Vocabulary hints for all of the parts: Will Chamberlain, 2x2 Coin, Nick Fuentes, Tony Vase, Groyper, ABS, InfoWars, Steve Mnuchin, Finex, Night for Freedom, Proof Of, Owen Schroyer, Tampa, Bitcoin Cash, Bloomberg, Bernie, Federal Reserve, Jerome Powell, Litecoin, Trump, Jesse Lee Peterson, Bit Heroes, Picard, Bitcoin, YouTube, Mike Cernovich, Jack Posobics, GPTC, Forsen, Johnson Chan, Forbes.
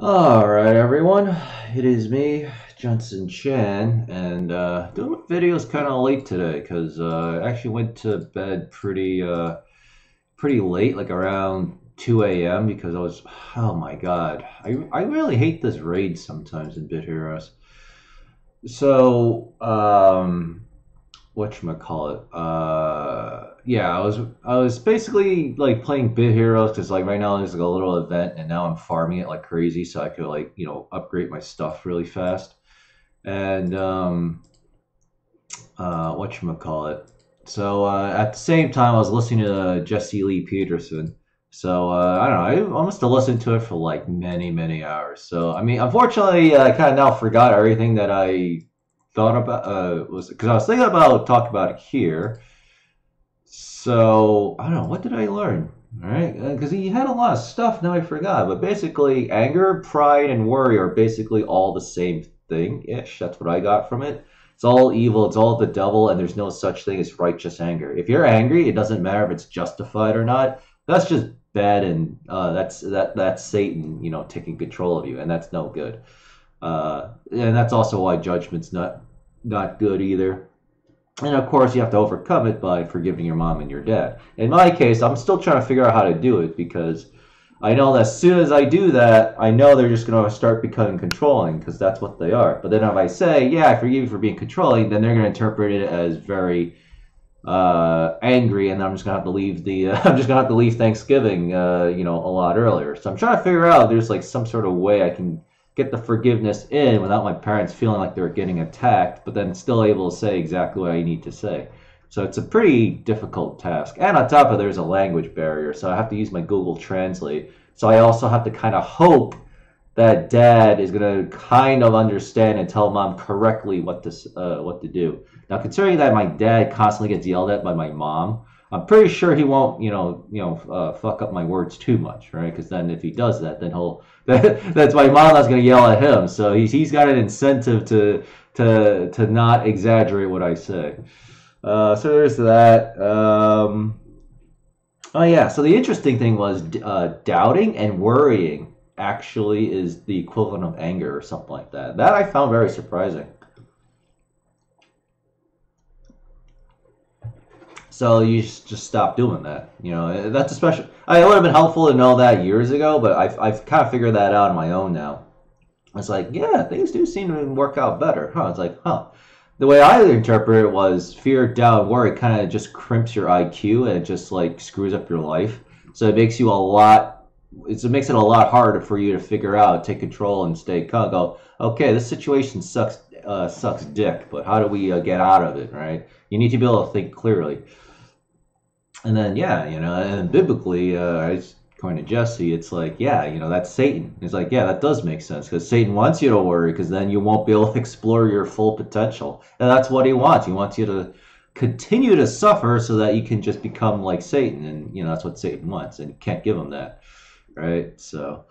All right, everyone, it is me, Johnson Chan, and doing videos kind of late today because I actually went to bed pretty late, like around 2 a.m. because I was, oh my god, I really hate this raid sometimes in Bit Heroes. So whatchamacallit, yeah, I was basically like playing Bit Heroes because like right now there's like a little event and now I'm farming it like crazy so I could like, you know, upgrade my stuff really fast. And whatchamacallit. So at the same time I was listening to Jesse Lee Peterson. So I don't know, I must have listened to it for like many hours. So I mean, unfortunately, I kind of now forgot everything that I thought about, was because I was thinking about talking about it here. So I don't know, what did I learn? All right, because he had a lot of stuff, now I forgot. But basically, anger, pride, and worry are basically all the same thing-ish. That's what I got from it. It's all evil, it's all the devil, and there's no such thing as righteous anger. If you're angry, it doesn't matter if it's justified or not. That's just bad, and that's Satan, you know, taking control of you, and that's no good. And that's also why judgment's not good either. And of course, you have to overcome it by forgiving your mom and your dad. In my case, I'm still trying to figure out how to do it because I know that as soon as I do that, I know they're just going to start becoming controlling because that's what they are. But then if I say, yeah, I forgive you for being controlling, then they're going to interpret it as very angry, and I'm just going to have to leave the I'm just going to have to leave Thanksgiving, you know, a lot earlier. So I'm trying to figure out if there's like some sort of way I can get the forgiveness in without my parents feeling like they're getting attacked, but then still able to say exactly what I need to say. So it's a pretty difficult task. And on top of there's a language barrier, so I have to use my Google Translate. So I also have to kind of hope that dad is going to kind of understand and tell mom correctly what to do. Now, considering that my dad constantly gets yelled at by my mom, I'm pretty sure he won't, you know, fuck up my words too much, right? Because then if he does that, then he'll, that's my mom that's going to yell at him. So he's got an incentive to not exaggerate what I say. So there's that. Oh yeah. So the interesting thing was doubting and worrying actually is the equivalent of anger or something like that. That I found very surprising. So you just stop doing that, you know. That's especially. It would have been helpful to know that years ago, but I've kind of figured that out on my own now. It's like, yeah, things do seem to work out better, huh? It's like, huh. The way I interpret it was fear, doubt, worry kind of just crimps your IQ and it just like screws up your life. So it makes you a lot. It makes it a lot harder for you to figure out, take control, and stay calm. Go, okay, this situation sucks, sucks dick. But how do we get out of it, right? You need to be able to think clearly. And then, yeah, you know, and biblically, according to Jesse, it's like, yeah, you know, that's Satan. It's like, yeah, that does make sense because Satan wants you to worry because then you won't be able to explore your full potential. And that's what he wants. He wants you to continue to suffer so that you can just become like Satan. And, you know, that's what Satan wants, and you can't give him that, right? So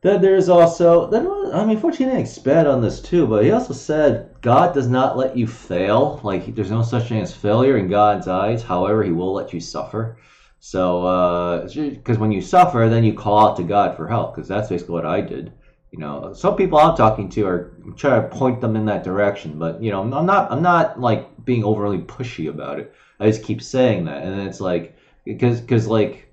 then there's also, then, I mean, fortunately, he didn't expand on this too, but he also said God does not let you fail. Like, there's no such thing as failure in God's eyes. However, he will let you suffer. So, because when you suffer, then you call out to God for help, because that's basically what I did. You know, some people I'm talking to are, I'm trying to point them in that direction, but, you know, I'm not like being overly pushy about it. I just keep saying that. And then it's like, because like,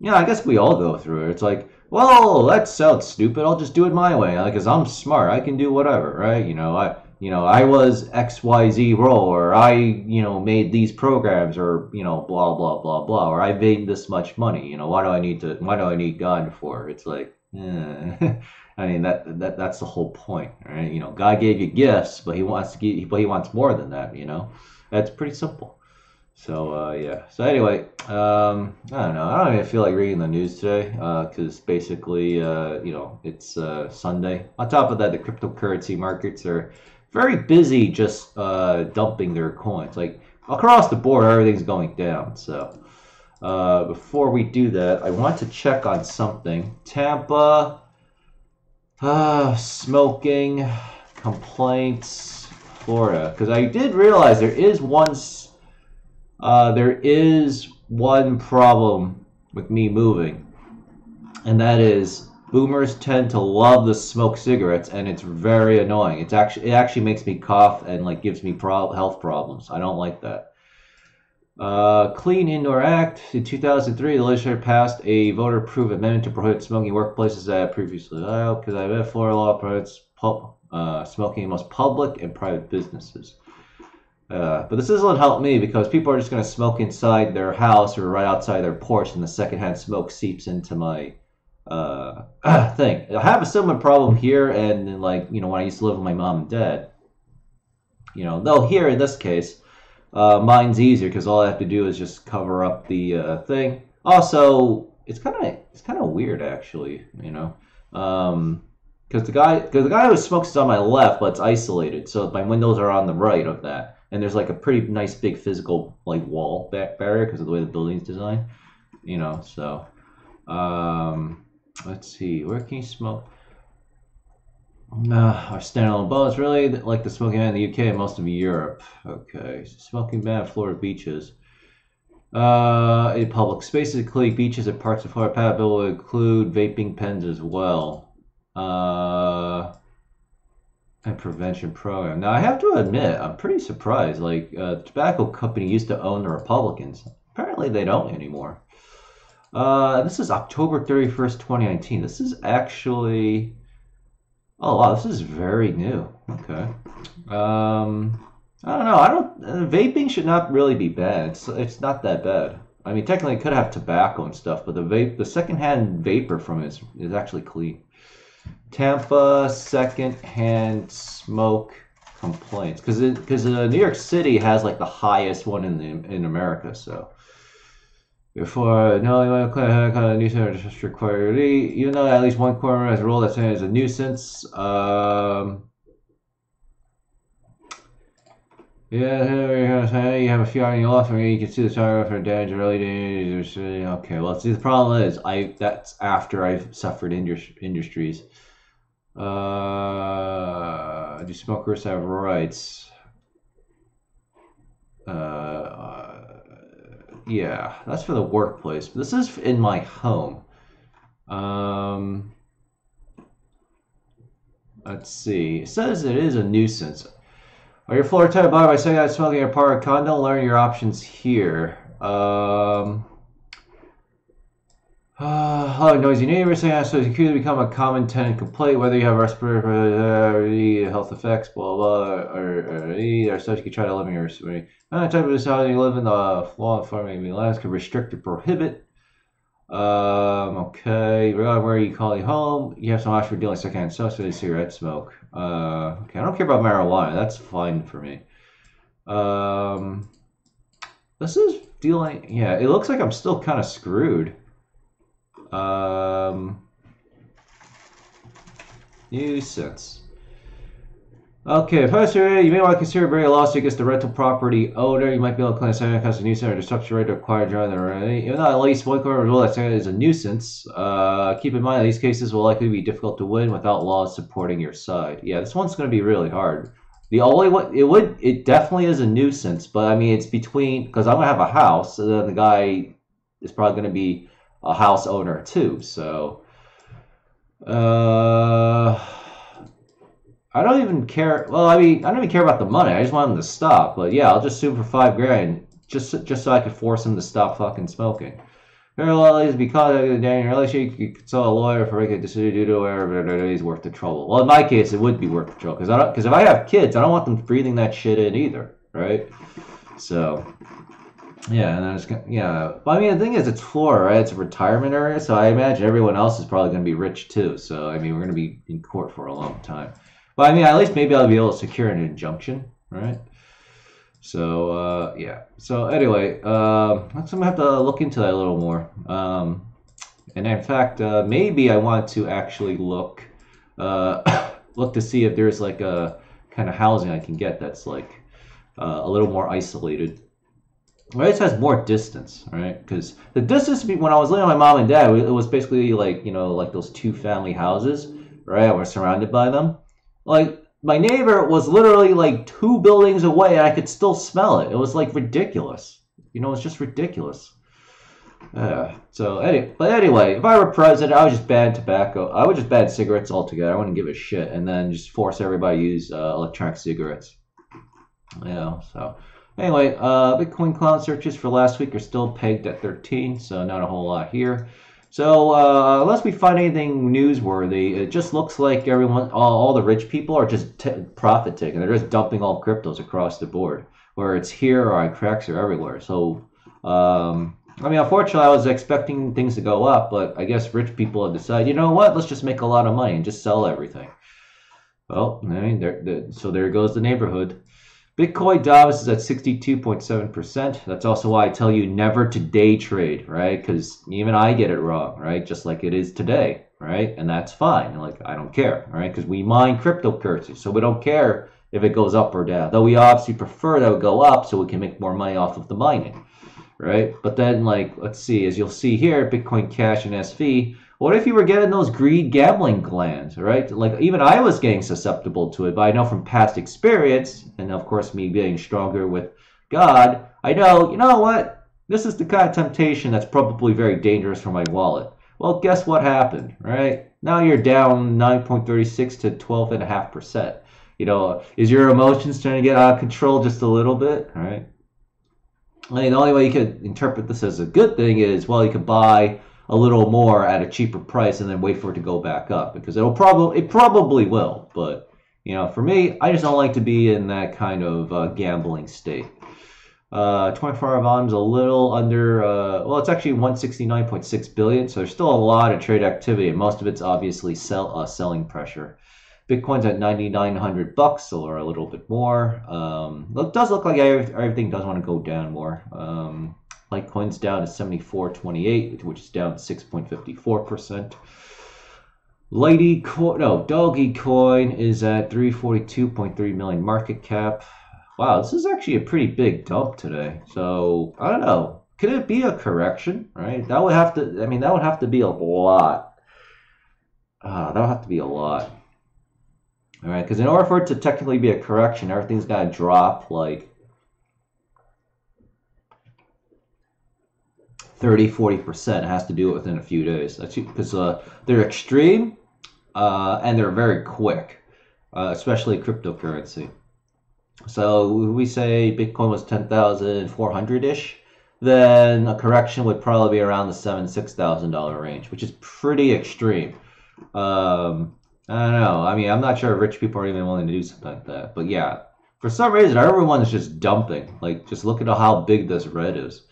you know, I guess we all go through it. It's like, well, that sounds stupid. I'll just do it my way, because I'm smart. I can do whatever, right? You know, I was XYZ role, or I, you know, made these programs, or you know, blah blah blah blah, or I made this much money. You know, why do I need God for? It's like, eh. I mean, that's the whole point, right? You know, God gave you gifts, but he wants more than that. You know, that's pretty simple. So yeah. So anyway, I don't know. I don't even feel like reading the news today because basically, you know, it's Sunday. On top of that, the cryptocurrency markets are very busy just dumping their coins. Like across the board, everything's going down. So before we do that, I want to check on something. Tampa, smoking complaints, Florida, because I did realize there is one. There is one problem with me moving, and that is Boomers tend to love the smoke cigarettes, and it's very annoying. It's actually, it actually makes me cough and like gives me health problems. I don't like that. Clean Indoor Act. In 2003, the legislature passed a voter-approved amendment to prohibit smoking in workplaces that previously allowed, because Florida law prohibits smoking in most public and private businesses. But this doesn't help me, because people are just going to smoke inside their house or right outside their porch, and the secondhand smoke seeps into my thing. I have a similar problem here, and like, you know, when I used to live with my mom and dad, you know, though here in this case, mine's easier because all I have to do is just cover up the thing. Also, it's kind of weird, actually, you know, because the guy who smokes is on my left, but it's isolated, so my windows are on the right of that, and there's like a pretty nice big physical like wall back barrier because of the way the building's designed, you know. So, let's see, where can you smoke? Our standalone bonus, really like the smoking ban in the UK and most of Europe. Okay, so smoking ban at Florida beaches. In public spaces, including beaches and parks of Florida, Pat Bill would include vaping pens as well. And prevention program. Now, I have to admit, I'm pretty surprised. Like, the tobacco company used to own the Republicans. Apparently, they don't anymore. This is October 31st, 2019. This is actually... oh wow, this is very new. Okay, I don't know. I don't. Vaping should not really be bad. It's not that bad. I mean, technically, it could have tobacco and stuff, but the secondhand vapor from it is actually clean. Tampa secondhand smoke complaints, because New York City has like the highest one in America, so. Therefore, no a nuisance required, even though at least one corner has a rule that is a nuisance. Yeah, you have a few on your left, you can see the target for damage early days. Okay, well, see, the problem is that's after I've suffered injuries. Do smokers have rights? Yeah, that's for the workplace. But this is in my home. Let's see. It says it is a nuisance. Are your floor tenant by saying I'm smoking in a park or condo? Learn your options here. Noisy neighbors saying so it's could become a common tenant complaint whether you have respiratory health effects, blah blah, or such. You can try to live in your type of society you live in. The law enforcement maybe last can restrict or prohibit. Okay, regarding where you call your home, you have some option for dealing secondhand substance, cigarette smoke. Okay, I don't care about marijuana. That's fine for me. This is dealing. Yeah, it looks like I'm still kind of screwed. Nuisance. Okay, Professor, you may want to consider bringing a lawsuit against the rental property owner. You might be able to claim a nuisance or destruction right to acquire during the rent. Even though at least one court rule that is a nuisance, keep in mind these cases will likely be difficult to win without laws supporting your side. Yeah, this one's going to be really hard. The only one, it definitely is a nuisance, but I mean, it's between, because I'm going to have a house, and then the guy is probably going to be a house owner too, so I don't even care. Well, I mean, I don't even care about the money. I just want him to stop. But yeah, I'll just sue him for $5 grand, just so I can force him to stop fucking smoking. Parallel because of the Daniel relationship, you could consult a lawyer for making a decision due to whatever is worth the trouble. Well, in my case, it would be worth the trouble because if I have kids, I don't want them breathing that shit in either, right? So. Yeah, and I was gonna, yeah. But I mean, the thing is, it's Florida, right? It's a retirement area, so I imagine everyone else is probably going to be rich too. So I mean, we're going to be in court for a long time. But I mean, at least maybe I'll be able to secure an injunction, right? So yeah. So anyway, I'm gonna have to look into that a little more. And in fact, maybe I want to actually look to see if there's like a kind of housing I can get that's like a little more isolated. Well, it has more distance, right? Because the distance when I was living with my mom and dad, it was basically like, you know, like those two-family houses, right? We're surrounded by them. Like my neighbor was literally like 2 buildings away, and I could still smell it. It was like ridiculous. You know, it's just ridiculous. So anyway, if I were president, I would just ban tobacco. I would just ban cigarettes altogether. I wouldn't give a shit, and then just force everybody to use electronic cigarettes. You know. So anyway, Bitcoin cloud searches for last week are still pegged at 13, so not a whole lot here. So unless we find anything newsworthy, it just looks like everyone, all the rich people are just profit taking. They're just dumping all cryptos across the board, where it's here or on cracks or everywhere. So I mean, unfortunately, I was expecting things to go up, but I guess rich people have decided, you know what, let's just make a lot of money and just sell everything. Well, I mean, so there goes the neighborhood. Bitcoin dominance is at 62.7%. That's also why I tell you never to day trade, right? Because even I get it wrong, right? Just like it is today, right? And that's fine. Like, I don't care, right? Because we mine cryptocurrency, so we don't care if it goes up or down. Though we obviously prefer that it would go up so we can make more money off of the mining. Right, but then, like, let's see, as you'll see here, Bitcoin Cash and SV, what if you were getting those greed gambling glands, right? Like, even I was getting susceptible to it, but I know from past experience, and of course me getting stronger with God, I know, you know what, this is the kind of temptation that's probably very dangerous for my wallet. Well, guess what happened, right? Now you're down 9.36 to 12.5%. You know, is your emotions trying to get out of control just a little bit, right? I mean, the only way you could interpret this as a good thing is, well, you could buy a little more at a cheaper price and then wait for it to go back up, because it probably will. But, you know, for me, I just don't like to be in that kind of gambling state. 24-hour volume's a little under, well, it's actually 169.6 billion, so there's still a lot of trade activity, and most of it's obviously selling pressure. Bitcoin's at $9,900 or a little bit more. It does look like everything does want to go down more. Litecoin's down to 74.28, which is down 6.54%. Dogecoin is at 342.3 million market cap. Wow, this is actually a pretty big dump today. So I don't know. Could it be a correction? Right? That would have to. I mean, that would have to be a lot. That would have to be a lot. All right, because in order for it to technically be a correction, everything's got to drop like 30-40%. It has to do it within a few days. That's because they're extreme and they're very quick, especially cryptocurrency. So we say Bitcoin was 10,400-ish, then a correction would probably be around the $6,000 range, which is pretty extreme. I don't know. I mean, I'm not sure if rich people are even willing to do something like that. But yeah, for some reason, everyone is just dumping. Like, just look at how big this red is.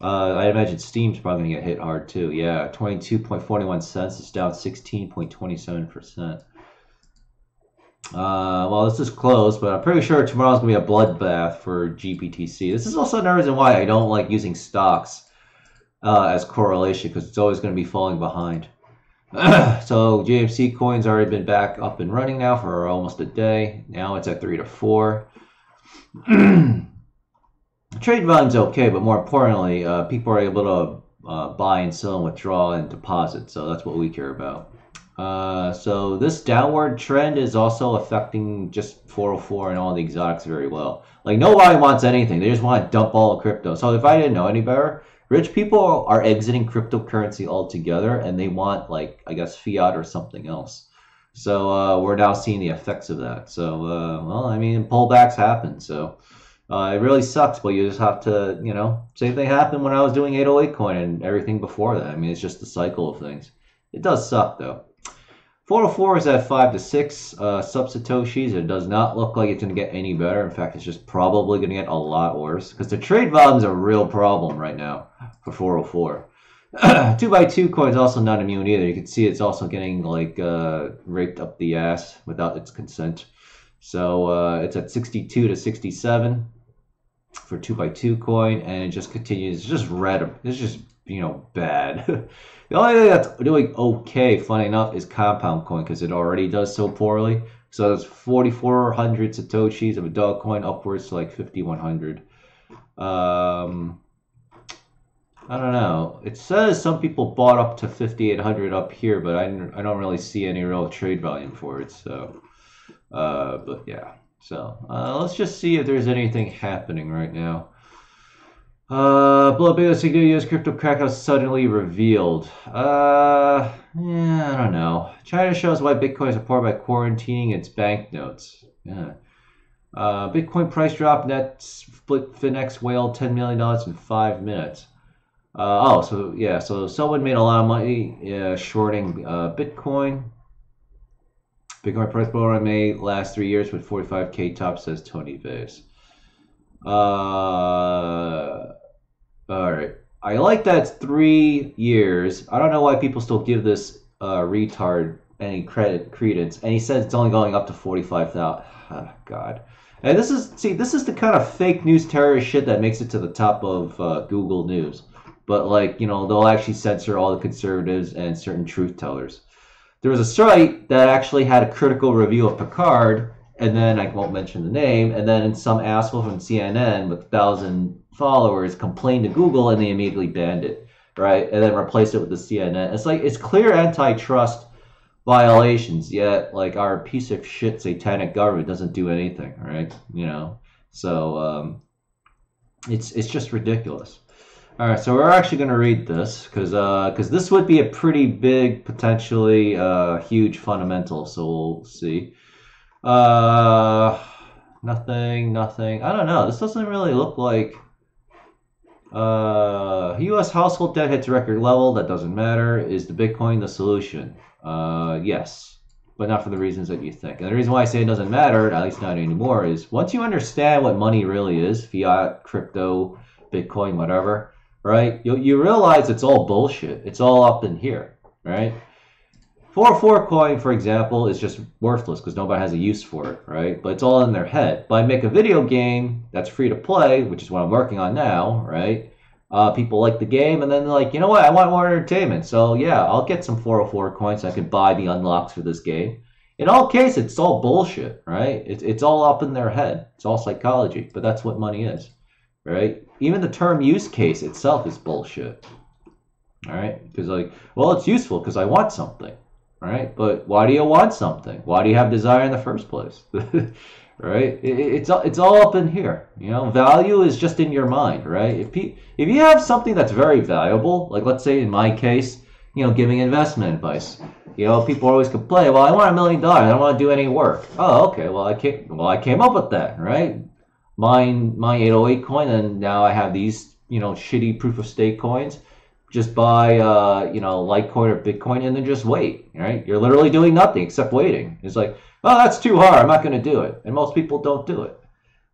I imagine Steam's probably going to get hit hard too. Yeah, 22.41 cents is down 16.27%. Well, this is close, but I'm pretty sure tomorrow's going to be a bloodbath for GPTC. This is also another reason why I don't like using stocks as correlation, because it's always going to be falling behind. So JMC coin's already been back up and running now for almost a day. Now it's at 3 to 4. Trade volume's okay, but more importantly, people are able to buy and sell and withdraw and deposit. So that's what we care about. So this downward trend is also affecting just 404 and all the exotics very well. Like, nobody wants anything. They just want to dump all the crypto. So if I didn't know any better, rich people are exiting cryptocurrency altogether, and they want, like, I guess, fiat or something else. So we're now seeing the effects of that. So, well, I mean, pullbacks happen. So it really sucks, but you just have to, you know, same thing happened when I was doing 808 coin and everything before that. I mean, it's just the cycle of things. It does suck, though. 404 is at 5 to 6 sub-satoshis. It does not look like it's going to get any better. In fact, it's just probably going to get a lot worse, because the trade volume is a real problem right now for 404. 2x2 coin is also not immune either. You can see it's also getting, like, raped up the ass without its consent. So it's at 62 to 67 for 2x2 coin, and it just continues. It's just red. It's just, you know, bad. The only thing that's doing okay, funny enough, is Compound Coin, because it already does so poorly. So it's 4,400 satoshis of a Dogecoin upwards to like 5,100. I don't know. It says some people bought up to 5,800 up here, but I don't really see any real trade volume for it. So, but yeah. So let's just see if there's anything happening right now. Bloomberg CEO's crypto crackhouse suddenly revealed. Yeah, I don't know. China shows why Bitcoin is important by quarantining its banknotes. Yeah. Bitcoin price drop, net split Finex whale $10 million in 5 minutes. So someone made a lot of money shorting Bitcoin. Bitcoin price program may last 3 years with 45K top, says Tony Vase. All right. I like that 3 years. I don't know why people still give this retard any credence. And he said it's only going up to 45,000. Oh, God. And this is the kind of fake news terrorist shit that makes it to the top of Google News. But, like, you know, they'll actually censor all the conservatives and certain truth tellers. There was a site that actually had a critical review of Picard, and then I won't mention the name, and then some asshole from CNN with 1,000 followers complained to Google, and they immediately banned it, right? And then replaced it with the CNN. It's like, it's clear antitrust violations, yet, like, our piece of shit satanic government doesn't do anything, right? You know, so it's just ridiculous. All right, so we're actually going to read this because this would be a pretty big, potentially huge fundamental. So we'll see. Nothing. I don't know. This doesn't really look like U.S. household debt hits record level. That doesn't matter. Is the Bitcoin the solution? Yes, but not for the reasons that you think. And the reason why I say it doesn't matter, at least not anymore, is once you understand what money really is, fiat, crypto, Bitcoin, whatever, right? You realize it's all bullshit. It's all up in here, right? 404 Coin, for example, is just worthless because nobody has a use for it, right? But it's all in their head. But I make a video game that's free to play, which is what I'm working on now, right? People like the game, and then they're like, you know what? I want more entertainment. So, yeah, I'll get some 404 coins so I can buy the unlocks for this game. In all cases, it's all bullshit, right? It's all up in their head. It's all psychology, but that's what money is, right? Even the term use case itself is bullshit, all right? Because, like, well, it's useful because I want something, all right? But why do you want something? Why do you have desire in the first place, right? It's all up in here, you know? Value is just in your mind, right? If you have something that's very valuable, like let's say in my case, you know, giving investment advice, you know, people always complain, well, I want $1 million, I don't want to do any work. Oh, okay, well, I came up with that, right? My 808 coin, and now I have these, you know, shitty proof of stake coins. Just buy, you know, Litecoin or Bitcoin, and then just wait, right? You're literally doing nothing except waiting. It's like, oh, that's too hard, I'm not going to do it. And most people don't do it.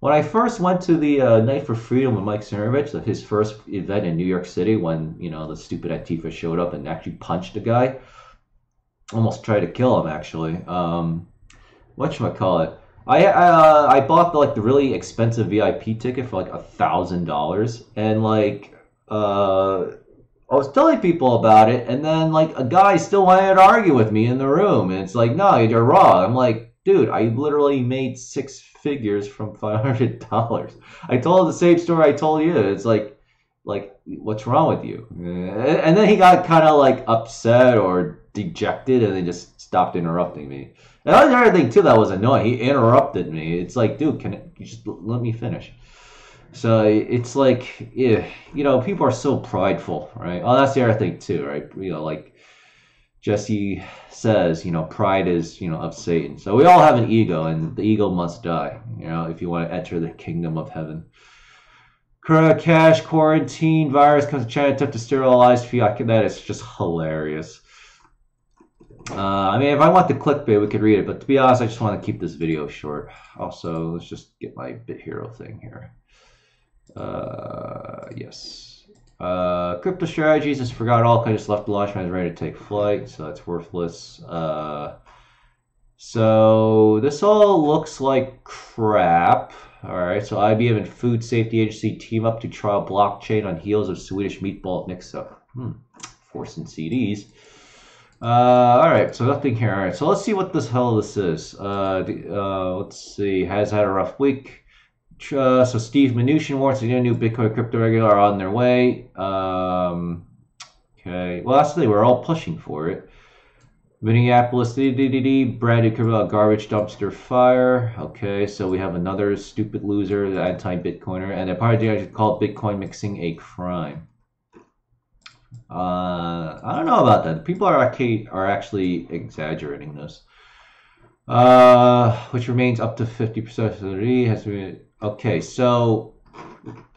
When I first went to the Night for Freedom with Mike Cernovich, his first event in New York City, when, you know, the stupid antifa showed up and actually punched a guy, almost tried to kill him, actually. Whatchamacallit? I bought the really expensive VIP ticket for $1,000, and I was telling people about it, and then a guy still wanted to argue with me in the room, and it's like, no, you're wrong. I'm like, dude, I literally made six figures from $500. I told the same story I told you. It's like what's wrong with you? And then he got kind of upset or dejected, and they just stopped interrupting me. And that was another thing too that was annoying. He interrupted me. It's like, dude, can you just let me finish? So it's like, yeah, you know, people are so prideful, right? Oh, that's the other thing too, right? You know, like Jesse says, you know, pride is, you know, of Satan. So we all have an ego, and the ego must die, you know, if you want to enter the kingdom of heaven. Cash quarantine virus comes to China, attempt to sterilize fiat. That is just hilarious. I mean, if I want the clickbait, we could read it, but to be honest, I just want to keep this video short. Also, let's just get my Bit Hero thing here. Yes. Crypto strategies is forgot all because I just left the launch when I was ready to take flight, so that's worthless. So this all looks like crap. All right, so IBM and Food Safety Agency team up to trial blockchain on heels of Swedish meatball Nixa. Forsen CDs. All right, so nothing here. All right, so let's see what this hell this is. Let's see. Has had a rough week. So Steve Mnuchin warns that new Bitcoin crypto regular are on their way. Okay. Well, that's the thing. We're all pushing for it. Minneapolis, Brad Ukerville, garbage dumpster fire. Okay, so we have another stupid loser, the anti-Bitcoiner, and apparently I should call Bitcoin mixing a crime. I don't know about that. People are actually exaggerating this. Which remains up to 50% has been okay. So,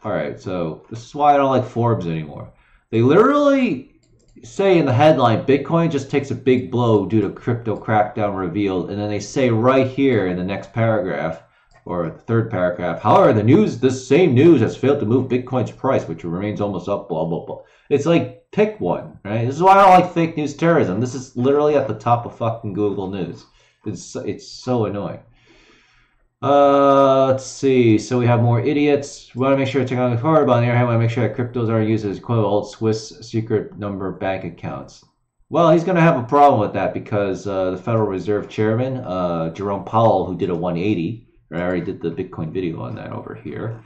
all right. So this is why I don't like Forbes anymore. They literally say in the headline, Bitcoin just takes a big blow due to crypto crackdown revealed, and then they say right here in the next paragraph or the third paragraph, however, the news, this same news has failed to move Bitcoin's price, which remains almost up, blah, blah, blah. It's like, pick one, right? This is why I don't like fake news terrorism. This is literally at the top of fucking Google News. It's so annoying. Let's see. So we have more idiots. We want to make sure technology forward, but on the other hand, we want to make sure that cryptos aren't used as quote old Swiss secret number bank accounts. Well, he's going to have a problem with that because the Federal Reserve Chairman, Jerome Powell, who did a 180, I already did the Bitcoin video on that over here.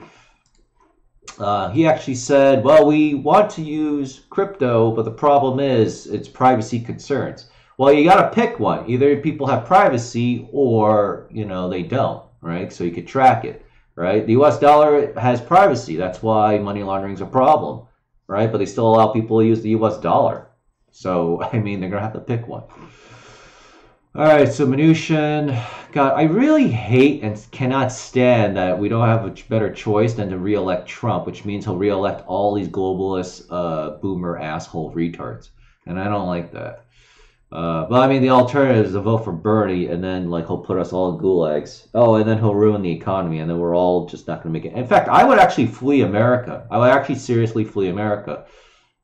He actually said, well, we want to use crypto, but the problem is it's privacy concerns. Well, you got to pick one. Either people have privacy or, you know, they don't. Right, so you could track it, right? The U.S. dollar has privacy. That's why money laundering is a problem, right? But they still allow people to use the U.S. dollar. So, I mean, they're going to have to pick one. All right, so Mnuchin. God, I really hate and cannot stand that we don't have a better choice than to re-elect Trump, which means he'll re-elect all these globalist boomer asshole retards. And I don't like that. But I mean, the alternative is to vote for Bernie, and then like he'll put us all in gulags. Oh, and then he'll ruin the economy, and then we're all just not going to make it. In fact, I would actually flee America. I would actually seriously flee America.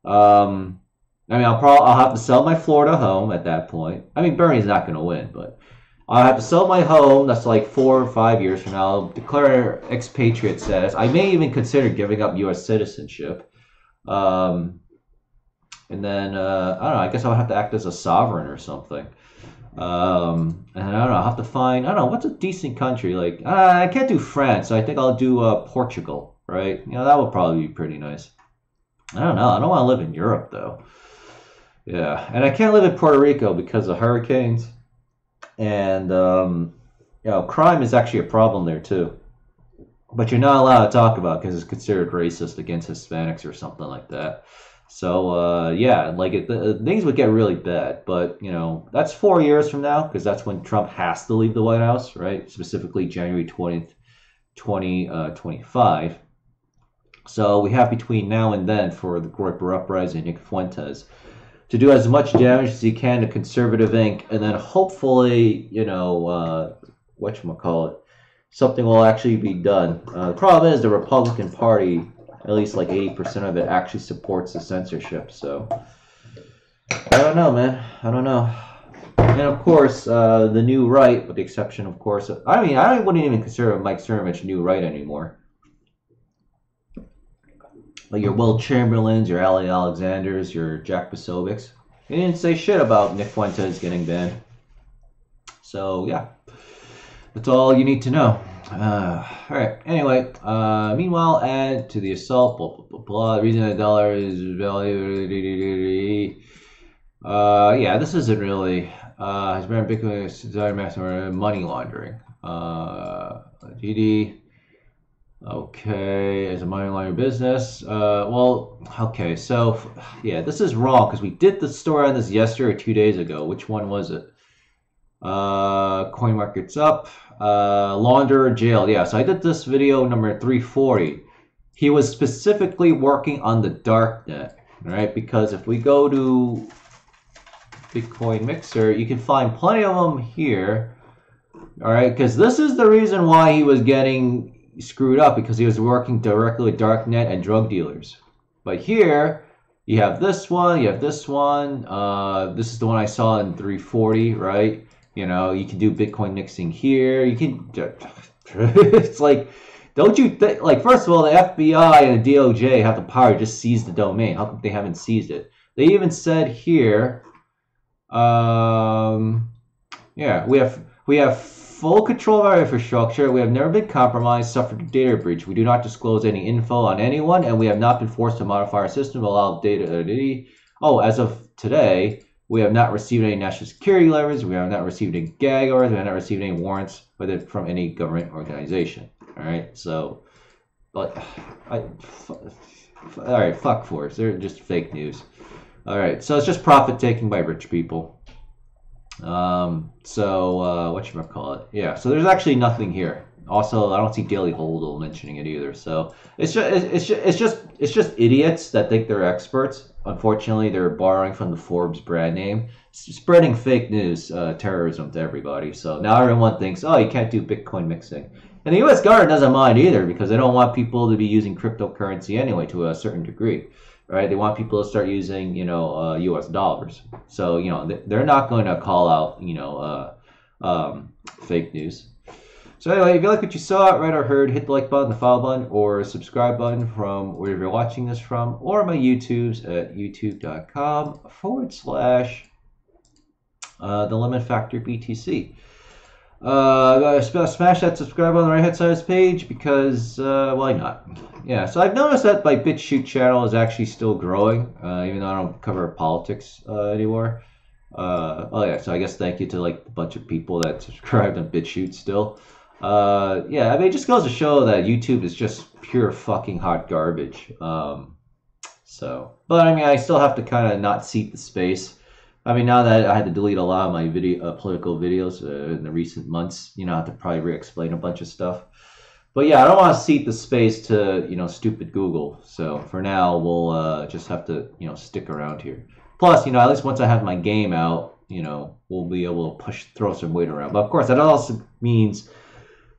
I mean, I'll have to sell my Florida home at that point. I mean, Bernie's not going to win, but I'll have to sell my home. That's like 4 or 5 years from now. I'll declare expatriate status. I may even consider giving up U.S. citizenship. And then, I don't know, I guess I'll have to act as a sovereign or something. And I don't know, I'll have to find, I don't know, what's a decent country? Like, I can't do France, so I think I'll do Portugal, right? You know, that would probably be pretty nice. I don't know, I don't want to live in Europe, though. Yeah, and I can't live in Puerto Rico because of hurricanes. And, you know, crime is actually a problem there, too. But you're not allowed to talk about it because it's considered racist against Hispanics or something like that. So, yeah, like things would get really bad, but, you know, that's 4 years from now because that's when Trump has to leave the White House, right? Specifically January 20th, 2025. So we have between now and then for the Groyper Uprising, Nick Fuentes, to do as much damage as he can to conservative Inc. And then hopefully, you know, whatchamacallit, something will actually be done. The problem is the Republican Party, at least like 80% of it actually supports the censorship. So I don't know, man. I don't know. And of course, the new right, with the exception, of course, of, I mean, I wouldn't even consider Mike Cernovich new right anymore. Like your Will Chamberlains, your Ali Alexanders, your Jack Posobics. He didn't say shit about Nick Fuentes getting banned. So yeah, that's all you need to know. All right. Anyway, meanwhile, add to the assault, blah, blah, blah, blah. The reason the dollar is value. Yeah, this isn't really. Has been Bitcoin's desire maximum money laundering. GD. Okay, as a money laundering business. Well, okay. So, yeah, this is wrong because we did the story on this yesterday or 2 days ago. Which one was it? Coin market's up. Launderer jail. Yeah, so I did this video number 340. He was specifically working on the darknet, right? Because if we go to Bitcoin Mixer, you can find plenty of them here, all right? Because this is the reason why he was getting screwed up, because he was working directly with darknet and drug dealers. But here, you have this one, you have this one. This is the one I saw in 340, right? You know, you can do Bitcoin mixing here. You can, it's like, don't you think, like, first of all, the FBI and the DOJ have the power to just seize the domain. How come they haven't seized it? They even said here, yeah, we have full control of our infrastructure. We have never been compromised, suffered a data breach. We do not disclose any info on anyone, and we have not been forced to modify our system to allow data. Oh, as of today, We have not received any national security letters. We have not received any gag orders. We have not received any warrants from any government organization. All right, so, but all right, fuck Forbes. They're just fake news. All right, so it's just profit taking by rich people. Whatchamacallit? Yeah, so there's actually nothing here. Also, I don't see Daily Hodl mentioning it either. So it's just idiots that think they're experts. Unfortunately, they're borrowing from the Forbes brand name, spreading fake news, terrorism to everybody. So now everyone thinks, oh, you can't do Bitcoin mixing. And the U.S. government doesn't mind either, because they don't want people to be using cryptocurrency anyway to a certain degree, right? They want people to start using, U.S. dollars. So, they're not going to call out, fake news. So anyway, if you like what you saw, read or heard, hit the like button, the follow button, or subscribe button from wherever you're watching this from, or my YouTubes at youtube.com/ The Lemon Factor BTC. Smash that subscribe on the right hand side of this page because why not? Yeah, so I've noticed that my BitChute channel is actually still growing, even though I don't cover politics anymore. So I guess thank you to like a bunch of people that subscribed on BitChute still. I mean, it just goes to show that YouTube is just pure fucking hot garbage. But I mean, I still have to kind of not seat the space. I mean, now that I had to delete a lot of my political videos in the recent months, I have to probably re-explain a bunch of stuff. But yeah, I don't want to cede the space to, stupid Google. So for now, we'll just have to, stick around here. Plus, at least once I have my game out, we'll be able to throw some weight around. But of course, that also means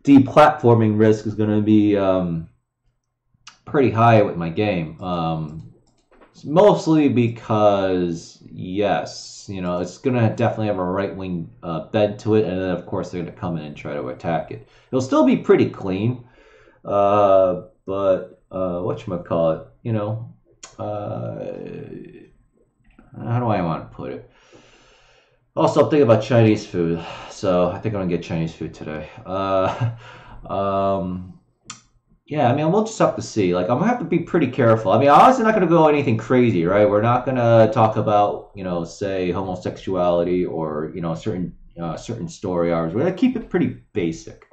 deplatforming risk is going to be pretty high with my game. Mostly because, yes, it's going to definitely have a right-wing bed to it, and then, of course, they're going to come in and try to attack it. It'll still be pretty clean, but whatchamacallit, how do I want to put it? Also, I'm thinking about Chinese food, so I think I'm going to get Chinese food today. Yeah, I mean, we'll just have to see. Like, I'm going to have to be pretty careful. I mean, honestly, not going to go anything crazy, right? We're not going to talk about, say, homosexuality or, certain story hours. We're going to keep it pretty basic,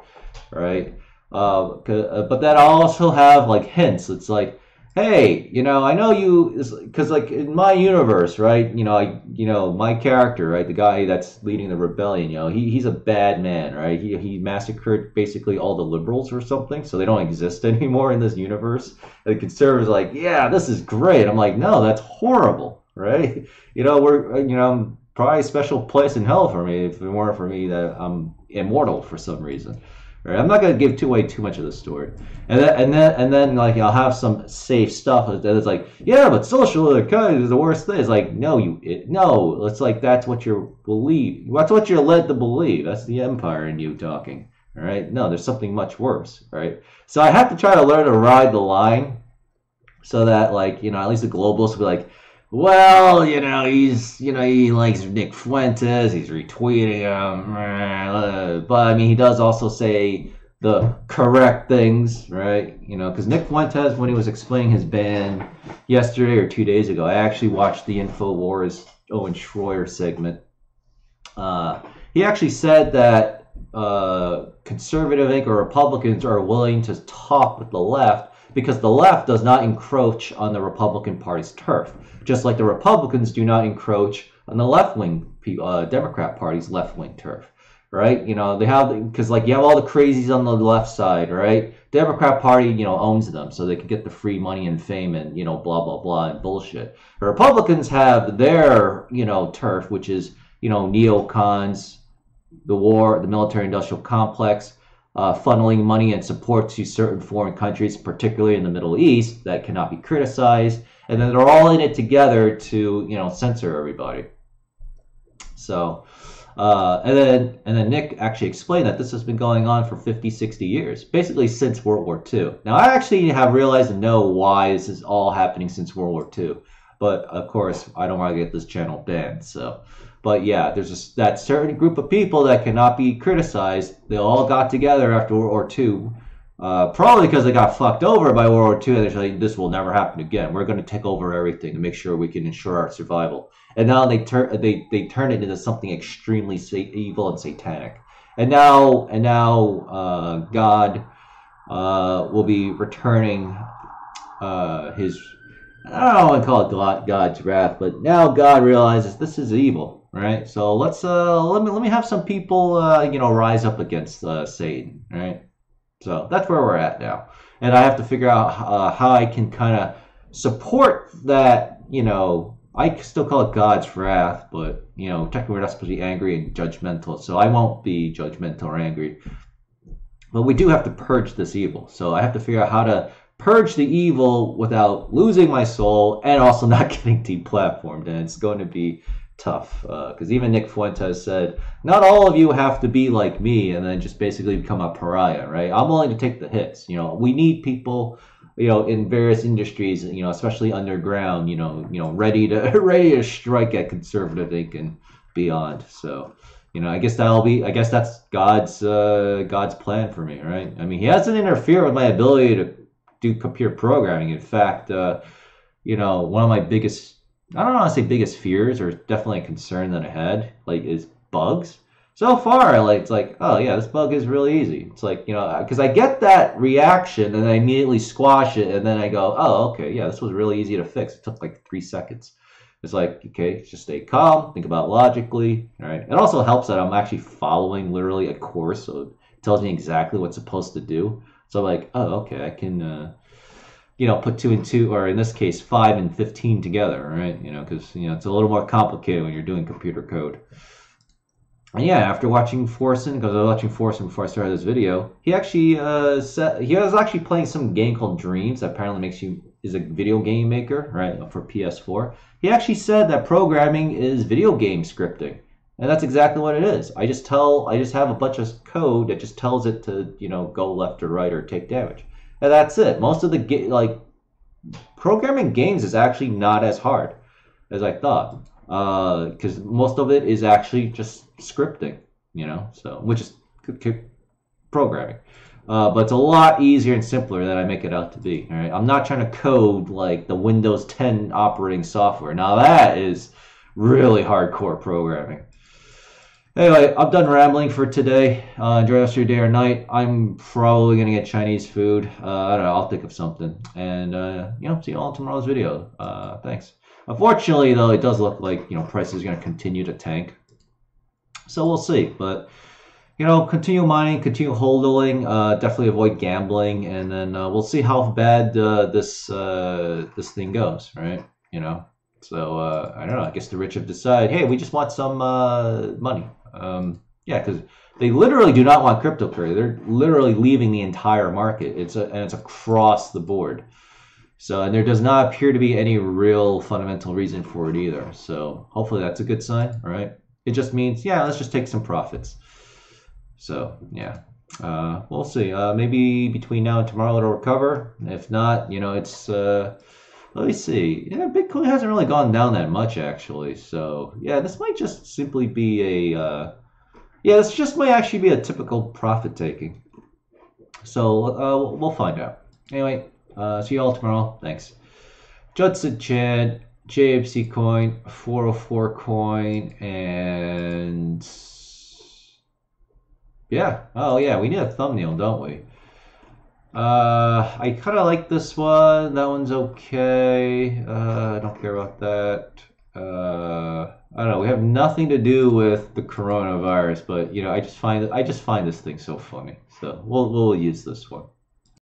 right? But that I'll also have, like, hints. It's like, hey, I know you, because, like, in my universe, right, my character, right, the guy that's leading the rebellion, he's a bad man, right? He massacred basically all the liberals or something, so they don't exist anymore in this universe. And the conservatives are like, yeah, this is great. I'm like, no, that's horrible, right? We're probably a special place in hell for me if it weren't for me that I'm immortal for some reason. I'm not going to give away too much of the story, and then like I'll have some safe stuff that's like, yeah, but social anarchy is the worst thing. It's like, no, it's like that's what you believe. That's what you're led to believe. That's the empire in you talking. All right, no, there's something much worse. Right, so I have to try to learn to ride the line, so that like at least the globalists will be like, well, he's, he likes Nick Fuentes, he's retweeting him, but I mean, he does also say the correct things, right? Because Nick Fuentes, when he was explaining his ban yesterday or 2 days ago, I actually watched the InfoWars Owen Schroyer segment. He actually said that conservative Inc. or Republicans are willing to talk with the left because the left does not encroach on the Republican Party's turf, just like the Republicans do not encroach on the left-wing Democrat Party's left-wing turf, right? They have, because like you have all the crazies on the left side, right? Democrat Party, owns them, so they can get the free money and fame and blah blah blah and bullshit. The Republicans have their turf, which is neocons, the war, the military-industrial complex. Funneling money and support to certain foreign countries, particularly in the Middle East, that cannot be criticized, and then they're all in it together to censor everybody. So, and then Nick actually explained that this has been going on for 50, 60 years, basically since World War II. Now, I actually have realized and know why this is all happening since World War II, but of course, I don't want to get this channel banned, so. But yeah, there's that certain group of people that cannot be criticized. They all got together after World War II, probably because they got fucked over by World War II. And they're like, this will never happen again. We're going to take over everything to make sure we can ensure our survival. and now they turn it into something extremely evil and satanic. And now God will be returning his, I don't want to call it God's wrath, but now God realizes this is evil, right? So let's let me have some people rise up against Satan, right? So that's where we're at now, and I have to figure out how I can kind of support that. I still call it God's wrath, but technically we're not supposed to be angry and judgmental, so I won't be judgmental or angry. But we do have to purge this evil, so I have to figure out how to purge the evil without losing my soul and also not getting deplatformed, and it's going to be tough because even Nick Fuentes said not all of you have to be like me and then just basically become a pariah, right? I'm willing to take the hits. We need people in various industries, especially underground, ready to strike at conservative ink and beyond. So I guess that's God's plan for me, right? I mean, he hasn't interfered with my ability to do computer programming. In fact, one of my biggest, I don't want to say biggest fears, or definitely a concern that I had, is bugs. So far, it's like, oh yeah, this bug is really easy. It's like, because I get that reaction and I immediately squash it, and then I go, oh, okay, yeah, this was really easy to fix. It took 3 seconds. It's like, okay, just stay calm, think about logically, all right? It also helps that I'm actually following literally a course, so it tells me exactly what's supposed to do. So like, oh, okay, I can, put 2 and 2, or in this case, 5 and 15 together, right? Because it's a little more complicated when you're doing computer code. And yeah, after watching Forsen, because I was watching Forsen before I started this video, he actually he was actually playing some game called Dreams that apparently is a video game maker, right, for PS4. He actually said that programming is video game scripting. And that's exactly what it is. I just have a bunch of code that just tells it to, go left or right or take damage. And that's it. Most of the programming games is actually not as hard as I thought. Because most of it is actually just scripting, so, which is programming. But it's a lot easier and simpler than I make it out to be. All right? I'm not trying to code like the Windows 10 operating software. Now that is really hardcore programming. Anyway, I'm done rambling for today. Enjoy the rest of your day or night. I'm probably going to get Chinese food. I don't know. I'll think of something. And, see you all in tomorrow's video. Thanks. Unfortunately, though, it does look like, prices are going to continue to tank. So we'll see. But, continue mining, continue holding, definitely avoid gambling. And then we'll see how bad this thing goes, right? So, I don't know. I guess the rich have decided, hey, we just want some money. Yeah, because they literally do not want cryptocurrency. They're literally leaving the entire market. It's across the board. So, and there does not appear to be any real fundamental reason for it either. So hopefully that's a good sign. All right. It just means, yeah, let's just take some profits. So yeah, we'll see. Maybe between now and tomorrow it'll recover. If not, it's, let me see. Yeah, Bitcoin hasn't really gone down that much, actually. So, yeah, this might just simply be a... this just might actually be a typical profit-taking. So, we'll find out. Anyway, see you all tomorrow. Thanks. Johnson Chan, JPC Coin, 404 Coin, and... Yeah. Oh, yeah, we need a thumbnail, don't we? I kind of like this one. That one's okay. I don't care about that. I don't know. We have nothing to do with the coronavirus, but I just find this thing so funny. So we'll use this one.